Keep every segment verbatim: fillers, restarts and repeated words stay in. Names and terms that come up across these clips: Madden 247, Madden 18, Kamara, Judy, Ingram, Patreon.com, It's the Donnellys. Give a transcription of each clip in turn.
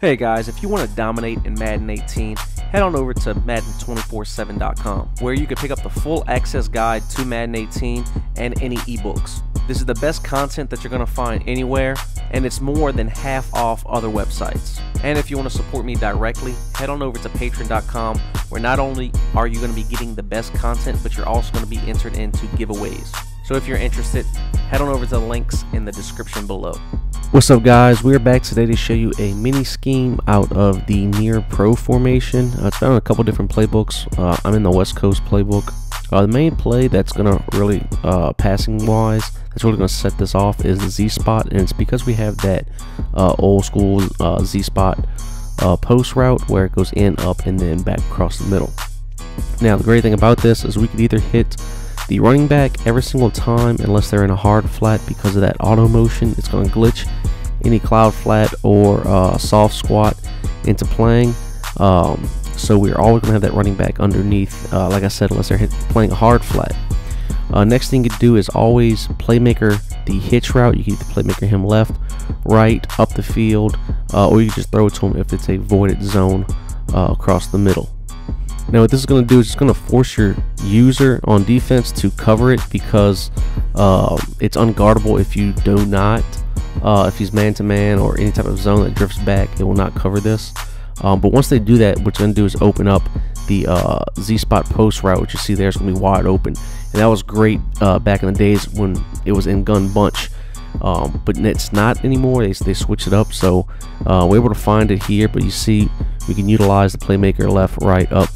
Hey guys, if you want to dominate in Madden eighteen, head on over to Madden two four seven dot com, where you can pick up the full access guide to Madden eighteen and any ebooks. This is the best content that you're going to find anywhere, and it's more than half off other websites. And if you want to support me directly, head on over to Patreon dot com, where not only are you going to be getting the best content, but you're also going to be entered into giveaways. So if you're interested, head on over to the links in the description below. What's up guys, we're back today to show you a mini scheme out of the near pro formation. Uh, it's found in a couple different playbooks. Uh, I'm in the West Coast playbook. Uh, the main play that's going to really, uh, passing wise, that's really going to set this off is the Z-spot. And it's because we have that uh, old school uh, Z-spot uh, post route where it goes in, up, and then back across the middle. Now the great thing about this is we could either hit the running back every single time unless they're in a hard flat. Because of that auto motion, it's going to glitch any cloud flat or uh, soft squat into playing, um, so we're always going to have that running back underneath, uh, like I said, unless they're hit playing a hard flat. Uh, next thing you do is always playmaker the hitch route. You can either playmaker him left, right, up the field, uh, or you can just throw it to him if it's a voided zone uh, across the middle. Now what this is going to do is it's going to force your user on defense to cover it, because uh, it's unguardable if you do not. Uh, if he's man-to-man or any type of zone that drifts back, it will not cover this. Um, but once they do that, what you're going to do is open up the uh, Z-spot post route, which you see there is going to be wide open. And that was great uh, back in the days when it was in gun bunch. Um, but it's not anymore. They, they switched it up, so uh, we're able to find it here. But you see, we can utilize the playmaker left, right, up.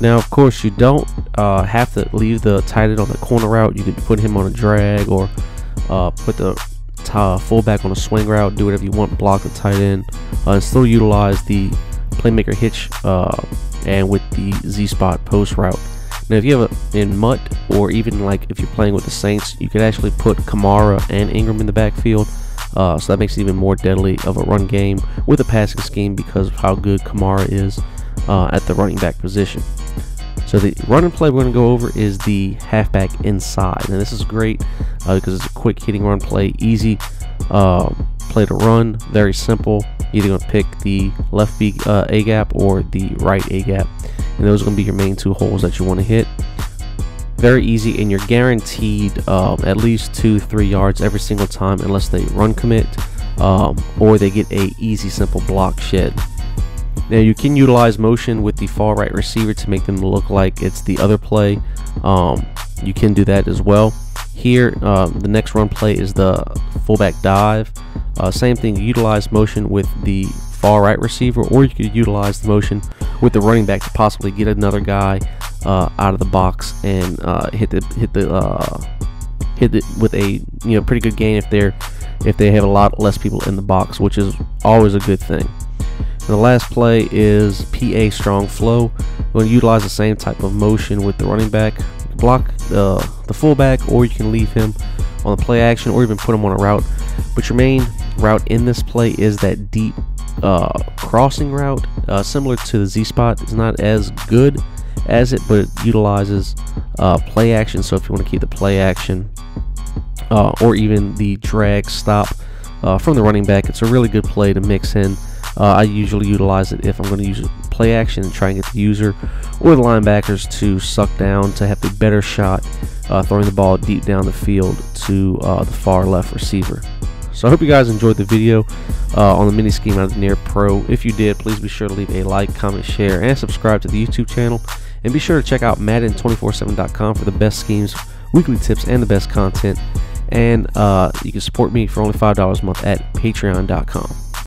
Now, of course, you don't uh, have to leave the tight end on the corner route. You can put him on a drag or uh, put the uh, fullback on a swing route. Do whatever you want. Block the tight end uh, and still utilize the playmaker hitch uh, and with the Z-spot post route. Now, if you have a in Mutt, or even like if you're playing with the Saints, you can actually put Kamara and Ingram in the backfield. Uh, so that makes it even more deadly of a run game with a passing scheme because of how good Kamara is uh, at the running back position. So the running play we're going to go over is the halfback inside. And this is great uh, because it's a quick hitting run play, easy uh, play to run, very simple. You're either going to pick the left B, uh, A gap or the right A gap. And those are going to be your main two holes that you want to hit. Very easy, and you're guaranteed um, at least two, three yards every single time unless they run commit um, or they get a easy, simple block shed. Now you can utilize motion with the far right receiver to make them look like it's the other play. Um, you can do that as well. Here, uh, the next run play is the fullback dive. Uh, same thing, utilize motion with the far right receiver, or you could utilize the motion with the running back to possibly get another guy uh, out of the box and uh, hit the hit the uh, hit it with a you know pretty good gain if they're if they have a lot less people in the box, which is always a good thing. The last play is P A strong flow. We're going to utilize the same type of motion with the running back. Block the, the fullback, or you can leave him on the play action, or even put him on a route. But your main route in this play is that deep uh, crossing route, uh, similar to the Z-spot. It's not as good as it, but it utilizes uh, play action. So if you want to keep the play action uh, or even the drag stop uh, from the running back, it's a really good play to mix in. Uh, I usually utilize it if I'm going to use play action and try and get the user or the linebackers to suck down to have a better shot uh, throwing the ball deep down the field to uh, the far left receiver. So I hope you guys enjoyed the video uh, on the mini scheme out of the Near Pro. If you did, please be sure to leave a like, comment, share, and subscribe to the YouTube channel. And be sure to check out Madden two four seven dot com for the best schemes, weekly tips, and the best content. And uh, you can support me for only five dollars a month at Patreon dot com.